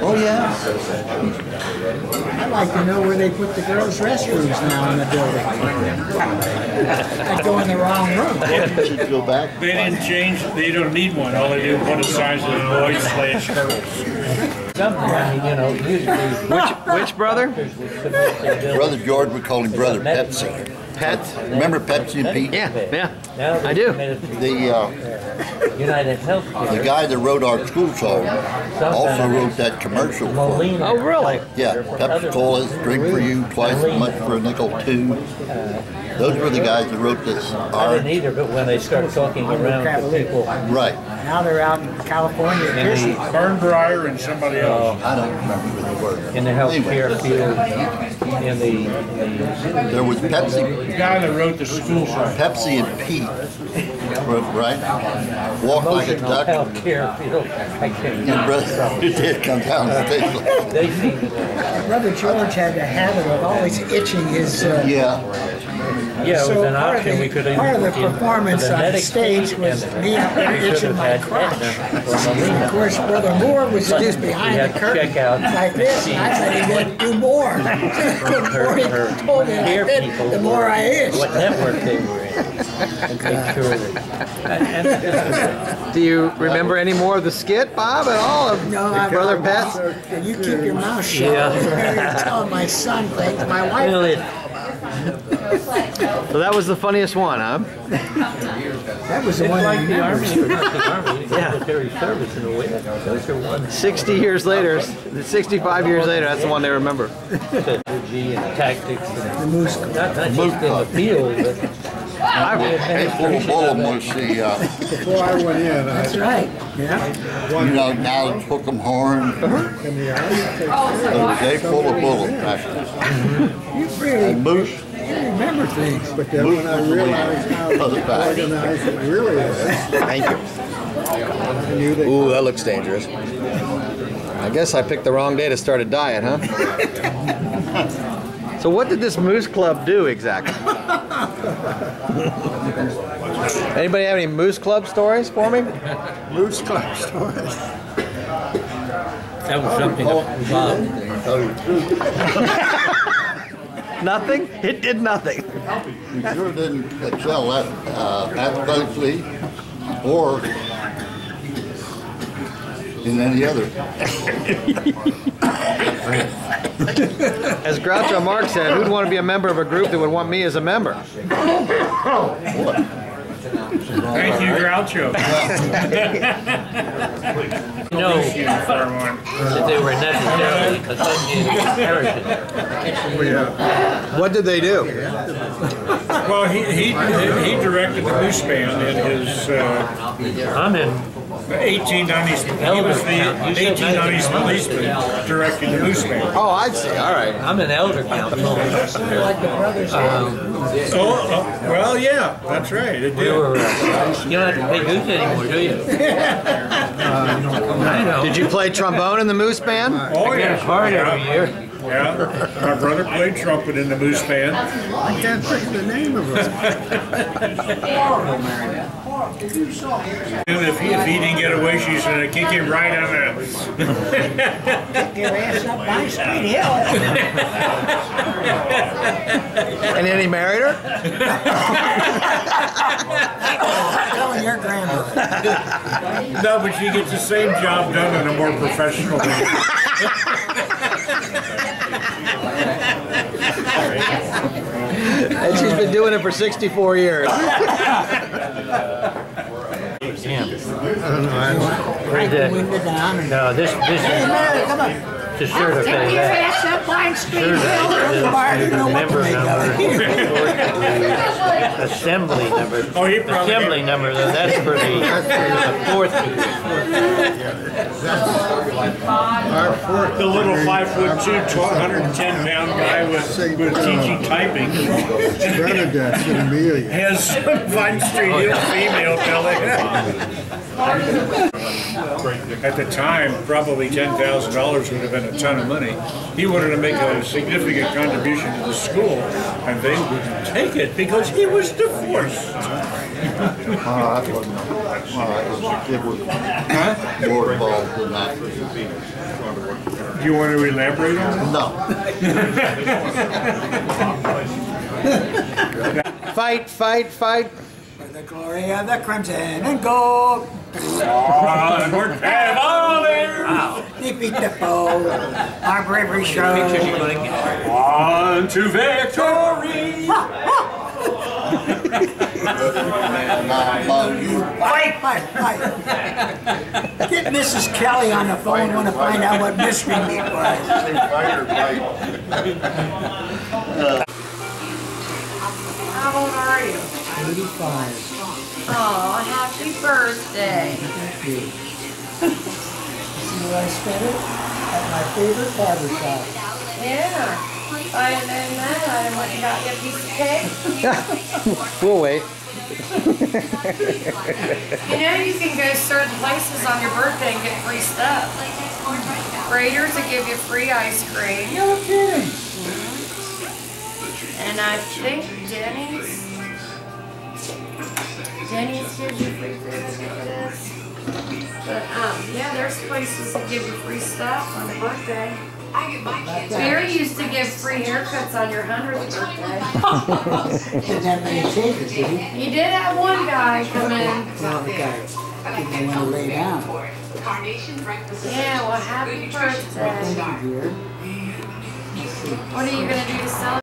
Oh, yeah. I'd like to know where they put the girls' restrooms now in the building. I'd go in the wrong room. They didn't change. They don't need one. All they do is put a size of the boys slash girls. Something, you know, usually... Which brother? Brother George, we call him Brother Pepsi. Pet? Remember Pepsi and Pete? Yeah, I do. The guy that wrote our school song also wrote that commercial for it. Oh, really? Yeah, Pepsi Cola, drink for you, twice as much for a nickel, too. Those were the guys that wrote this. I didn't either, but when they start talking around the people. Right. Now they're out in California. Bernbrier and somebody else. I don't remember the word. In the healthcare field. In the... There was Pepsi. The guy that wrote the school song. Pepsi and Pete. Right? Walk like a duck. Your brother did come down the stage. Brother George had the habit of always itching his... Yeah, so it was an option. We could even part of the performance on the stage was me itching my crotch. Of course, Brother Moore was just behind the curtain like this, and I said he wouldn't do more. The more he did, the more I itched. What network they were in. Do you remember any more of the skit, Bob, at all? No, Brother Pat? You keep your mouth shut. You're telling my son things. My wife... So that was the funniest one, huh? That was the one like the Army. Yeah. Service in a way. Those are one. 65 years later, that's the one they remember. The energy and the tactics and the Moose. Not just in the field, but... I full of Moose. Before I went in, that's right. Yeah. You know, now the Hook'em Horn. They full of bullets, actually. You really Moose. I remember things, but then when I realized how organized it really is. Thank you. Ooh, that looks dangerous. I guess I picked the wrong day to start a diet, huh? So what did this Moose Club do exactly? Anybody have any Moose Club stories for me? Moose Club stories. That was something. Nothing? It did nothing. You sure didn't excel at athletically or in any other. As Groucho Marx said, who'd want to be a member of a group that would want me as a member? Thank you, Groucho. You know, that they were necessarily associated with heritage. What did they do? Well, he directed the Moose Band in his... I'm in. 1890s, he was the 1890s policeman directing the Moose Man. Oh, I see. All right. I'm an elder council. Well, yeah, that's right. It did. You don't have to pay Moose anymore, do you? I know. Did you play trombone in the Moose Band? Oh, yeah. Hard every year. Yeah, my brother played trumpet in the Moose Band. I can't think the name of it. If he didn't get away, she's gonna kick him right out of it. Your ass up by Sweet Hill. And then he married her? Telling your grandma. No, but she gets the same job done in a more professional way. And she's been doing it for 64 years. Damn. I don't know. No, this is the shirt of assembly number. Oh, assembly number, though, that's for the fourth. The little 5'2", 110-pound guy with teaching typing. Has Vine Street Hill female building. At the time, probably $10,000 would have been a ton of money. He wanted to make a significant contribution to the school, and they wouldn't take it because he was divorced. It was more involved than that. Do you want to elaborate on it? No. Fight, fight, fight. The glory of the crimson and gold. They beat the foe. Our bravery shows. On to victory. Fight, fight, fight. Get Mrs. Kelly on the phone. Want to find out what mystery meat was. How old are you? 85. Oh, happy birthday. Thank you. See where I spent it? At my favorite barber shop. Yeah. And then I went and got you a piece of cake. We'll wait. You know, you can go certain places on your birthday and get free stuff. Braiders will give you free ice cream. No kidding. And I think Denny's gives you free food like this. But yeah, there's places that give you free stuff on a birthday. I get my kids. Mary used to give free haircuts on your 100th birthday. Didn't have many changes, did you? You did have one guy come in. Well, the guy didn't want to lay down. Yeah, well, happy birthday. What are you going to do to celebrate?